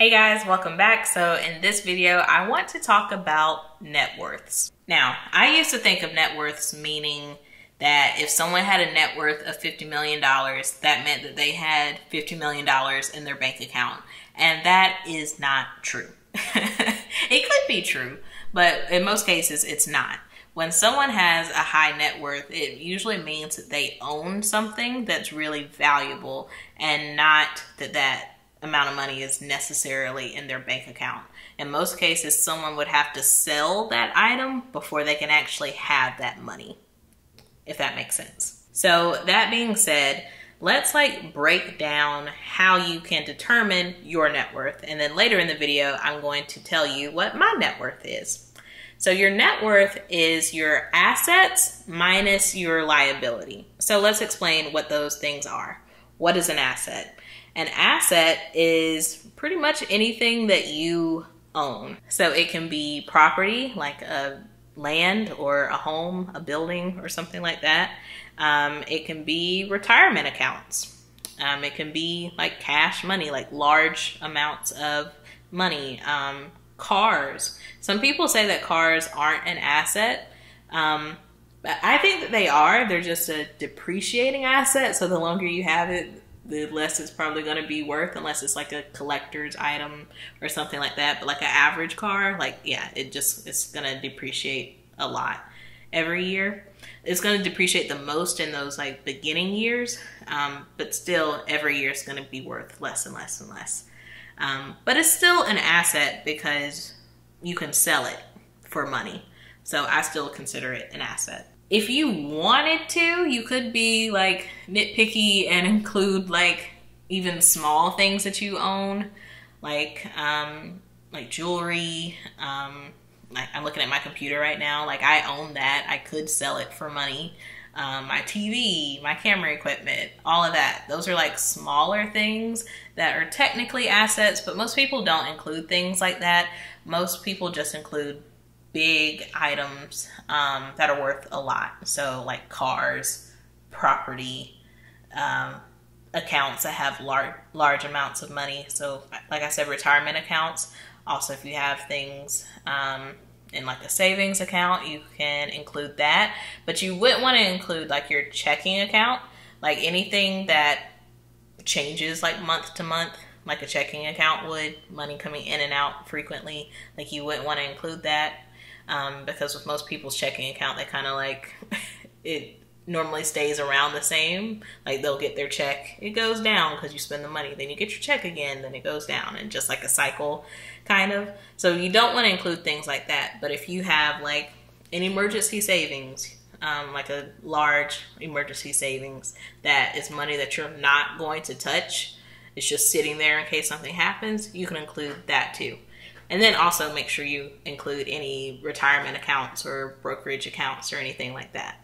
Hey guys, welcome back. So in this video, I want to talk about net worths. Now, I used to think of net worths meaning that if someone had a net worth of $50 million, that meant that they had $50 million in their bank account. And that is not true. It could be true, but in most cases, it's not. When someone has a high net worth, it usually means that they own something that's really valuable and not that that amount of money is necessarily in their bank account. In most cases, someone would have to sell that item before they can actually have that money, if that makes sense. So that being said, let's break down how you can determine your net worth. And then later in the video, I'm going to tell you what my net worth is. So your net worth is your assets minus your liability. So let's explain what those things are. What is an asset? An asset is pretty much anything that you own. So it can be property, like a land or a home, a building or something like that. It can be retirement accounts. It can be like cash money, like large amounts of money. Cars. Some people say that cars aren't an asset, but I think that they are. They're just a depreciating asset. So the longer you have it, the less it's probably going to be worth, unless it's like a collector's item or something like that. But like an average car, like, yeah, it's going to depreciate a lot every year. It's going to depreciate the most in those like beginning years. But still every year it's going to be worth less and less and less. But it's still an asset because you can sell it for money. So I still consider it an asset. If you wanted to, you could be like nitpicky and include like even small things that you own, like jewelry. Like I'm looking at my computer right now. Like I own that. I could sell it for money. My TV, my camera equipment, all of that. Those are like smaller things that are technically assets, but most people don't include things like that. Most people just include big items that are worth a lot. So like cars, property, accounts that have large amounts of money. So like I said, retirement accounts. Also, if you have things in like a savings account, you can include that, but you wouldn't want to include like your checking account, like anything that changes like month to month, like a checking account would, money coming in and out frequently. Like you wouldn't want to include that. Because with most people's checking account, they kind of like, it normally stays around the same. Like they'll get their check, it goes down because you spend the money, then you get your check again, then it goes down, and just like a cycle kind of. So you don't want to include things like that. But if you have like an emergency savings, like a large emergency savings, that is money that you're not going to touch, it's just sitting there in case something happens, you can include that too. And then also make sure you include any retirement accounts or brokerage accounts or anything like that.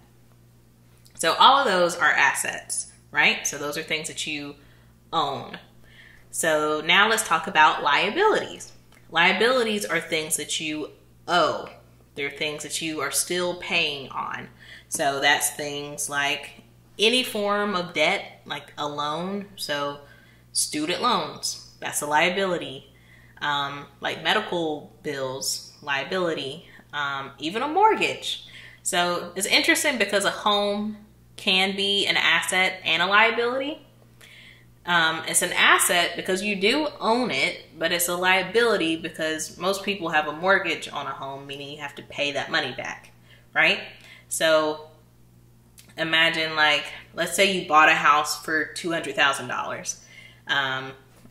So all of those are assets, right? So those are things that you own. So now let's talk about liabilities. Liabilities are things that you owe. They're things that you are still paying on. So that's things like any form of debt, like a loan. So student loans, that's a liability. Like medical bills, liability, even a mortgage. So it's interesting because a home can be an asset and a liability. It's an asset because you do own it, but it's a liability because most people have a mortgage on a home, meaning you have to pay that money back, right? So imagine like, let's say you bought a house for $200,000.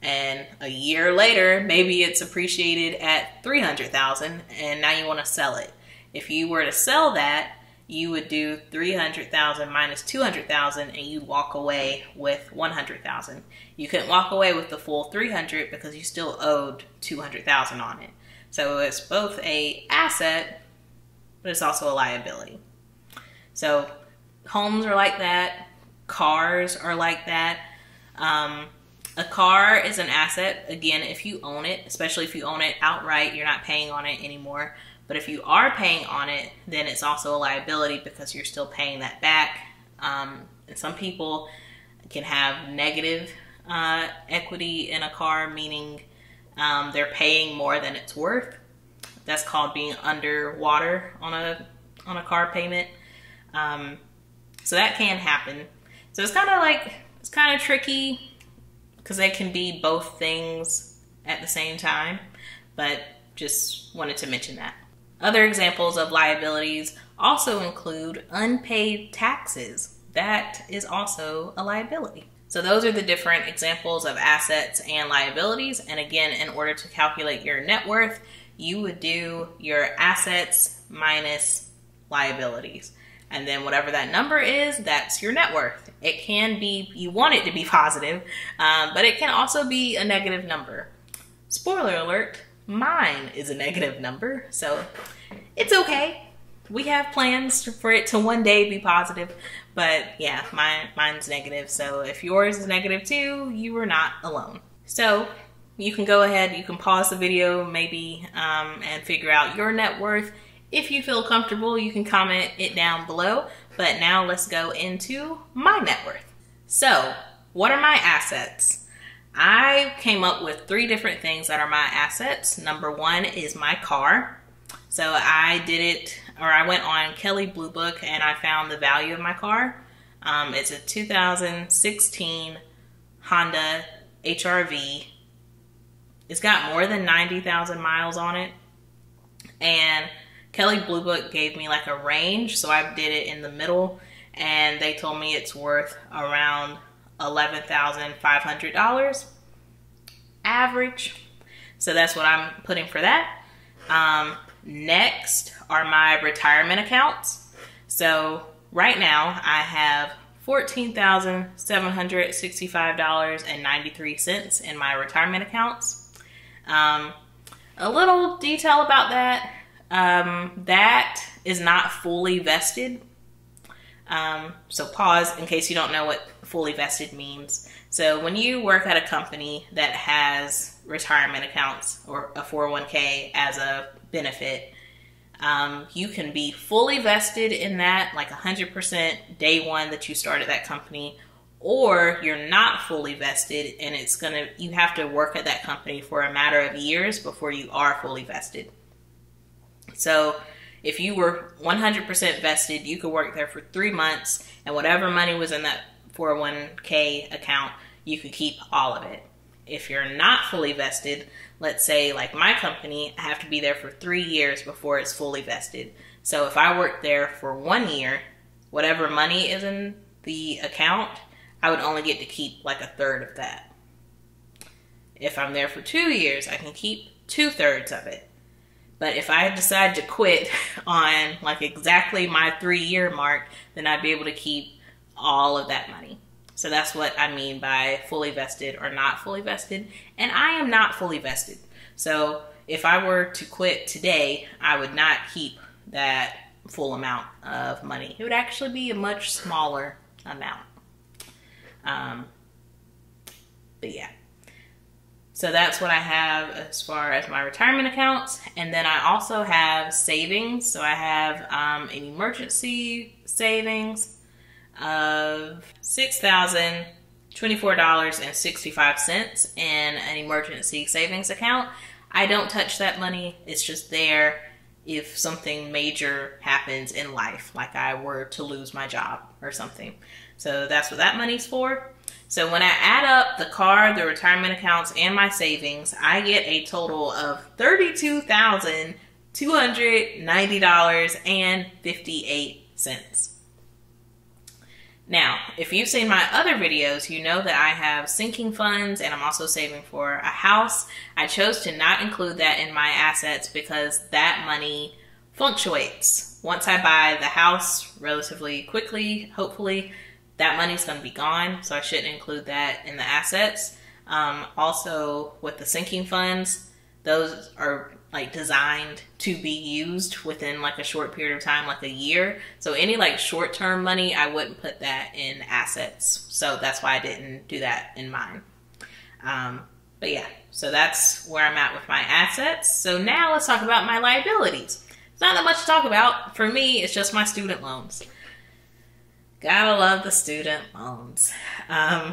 And a year later, maybe it's appreciated at $300,000 and now you want to sell it. If you were to sell that, you would do $300,000 minus $200,000 and you'd walk away with $100,000. You couldn't walk away with the full $300,000 because you still owed $200,000 on it. So it's both a asset, but it's also a liability. So homes are like that. Cars are like that. A car is an asset, again, if you own it, especially if you own it outright, you're not paying on it anymore. But if you are paying on it, then it's also a liability because you're still paying that back. And some people can have negative equity in a car, meaning They're paying more than it's worth. That's called being underwater on a car payment. So that can happen. So it's kind of like, it's kind of tricky because they can be both things at the same time, but just wanted to mention that. Other examples of liabilities also include unpaid taxes. That is also a liability. So those are the different examples of assets and liabilities. And again, in order to calculate your net worth, you would do your assets minus liabilities. And then whatever that number is, that's your net worth. It can be, you want it to be positive, but it can also be a negative number. Spoiler alert, mine is a negative number, so it's okay. We have plans for it to one day be positive, but yeah, mine's negative. So if yours is negative too, you are not alone. So you can go ahead, you can pause the video maybe and figure out your net worth. If you feel comfortable, you can comment it down below, but now let's go into my net worth. So what are my assets? I came up with three different things that are my assets. Number one is my car. So I went on Kelley Blue Book and I found the value of my car. It's a 2016 Honda HR-V. It's got more than 90,000 miles on it, and Kelley Blue Book gave me like a range, so I did it in the middle, and they told me it's worth around $11,500 average. So that's what I'm putting for that. Next are my retirement accounts. So right now I have $14,765.93 in my retirement accounts. A little detail about that. That is not fully vested. So pause in case you don't know what fully vested means. So when you work at a company that has retirement accounts or a 401k as a benefit, you can be fully vested in that, like 100% day one that you started that company, or you're not fully vested and it's gonna, you have to work at that company for a matter of years before you are fully vested. So if you were 100% vested, you could work there for 3 months, and whatever money was in that 401k account, you could keep all of it. If you're not fully vested, let's say like my company, I have to be there for 3 years before it's fully vested. So if I worked there for 1 year, whatever money is in the account, I would only get to keep like 1/3 of that. If I'm there for 2 years, I can keep 2/3 of it. But if I decide to quit on like exactly my 3-year mark, then I'd be able to keep all of that money. So that's what I mean by fully vested or not fully vested. And I am not fully vested. So if I were to quit today, I would not keep that full amount of money. It would actually be a much smaller amount. But yeah. So that's what I have as far as my retirement accounts. And then I also have savings. So I have an emergency savings of $6,024.65 in an emergency savings account. I don't touch that money. It's just there if something major happens in life, like I were to lose my job or something. So that's what that money's for. So when I add up the car, the retirement accounts, and my savings, I get a total of $32,290.58. Now, if you've seen my other videos, you know that I have sinking funds and I'm also saving for a house. I chose to not include that in my assets because that money fluctuates. Once I buy the house relatively quickly, hopefully, that money's going to be gone, so I shouldn't include that in the assets. Also, with the sinking funds, those are like designed to be used within like a short period of time, like a year. So any like short-term money, I wouldn't put that in assets. So that's why I didn't do that in mine. But yeah, so that's where I'm at with my assets. So now let's talk about my liabilities. It's not that much to talk about. For me, it's just my student loans. Gotta love the student loans.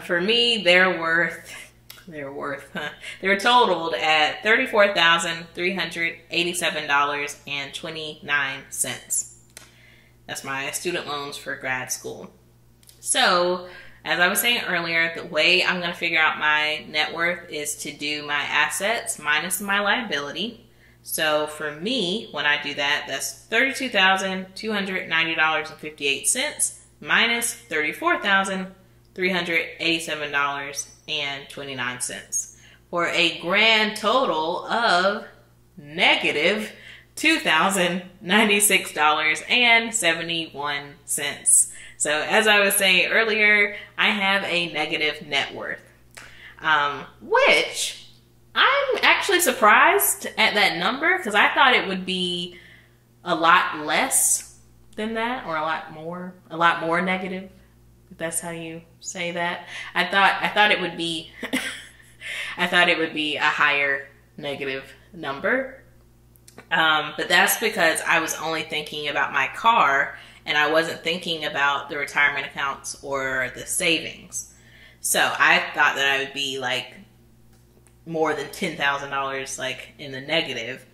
For me, they're worth their worth. They were totaled at $34,387.29. That's my student loans for grad school. So, as I was saying earlier, the way I'm going to figure out my net worth is to do my assets minus my liability. So for me, when I do that, that's $32,290.58 minus $34,387.29 for a grand total of negative $2,096.71. So as I was saying earlier, I have a negative net worth, which I'm actually surprised at that number because I thought it would be a lot less than that, or a lot more negative, if that's how you say that. I thought it would be a higher negative number. But that's because I was only thinking about my car and I wasn't thinking about the retirement accounts or the savings. So I thought that I would be like more than $10,000 like in the negative,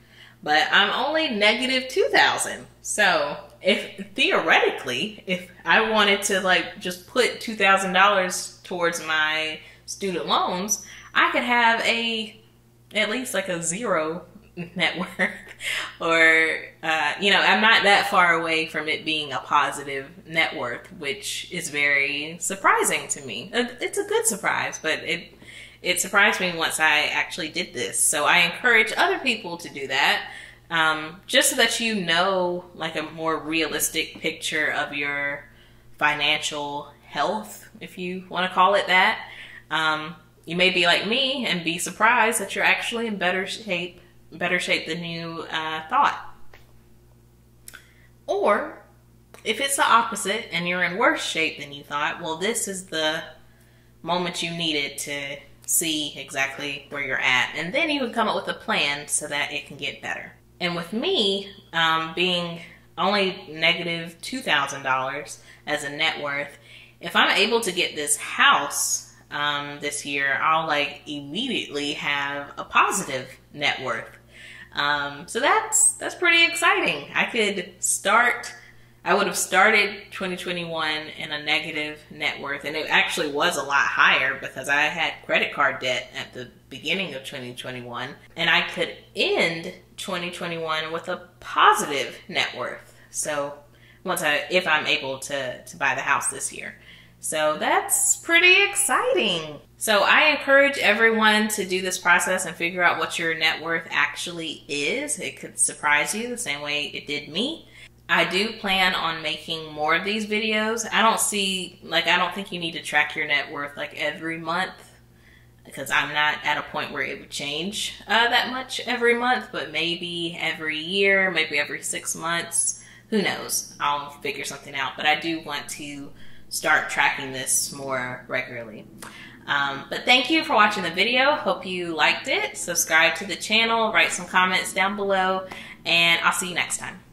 but I'm only negative $2,000. So if theoretically, if I wanted to like just put $2,000 towards my student loans, I could have at least like a zero net worth, or you know, I'm not that far away from it being a positive net worth, which is very surprising to me. It's a good surprise, but it surprised me once I actually did this. So I encourage other people to do that, just so that you know like a more realistic picture of your financial health, if you want to call it that. You may be like me and be surprised that you're actually in better shape than you thought. Or if it's the opposite and you're in worse shape than you thought, well, this is the moment you needed to see exactly where you're at, and then you would come up with a plan so that it can get better. And with me being only negative $2,000 as a net worth, if I'm able to get this house this year, I'll like immediately have a positive net worth. So that's pretty exciting. I would have started 2021 in a negative net worth, and it actually was a lot higher because I had credit card debt at the beginning of 2021, and I could end 2021 with a positive net worth. So if I'm able to buy the house this year. So that's pretty exciting. So I encourage everyone to do this process and figure out what your net worth actually is. It could surprise you the same way it did me. I do plan on making more of these videos. I don't think you need to track your net worth like every month, because I'm not at a point where it would change that much every month, but maybe every year, maybe every 6 months, who knows? I'll figure something out, but I do want to start tracking this more regularly. But thank you for watching the video. Hope you liked it. Subscribe to the channel, write some comments down below, and I'll see you next time.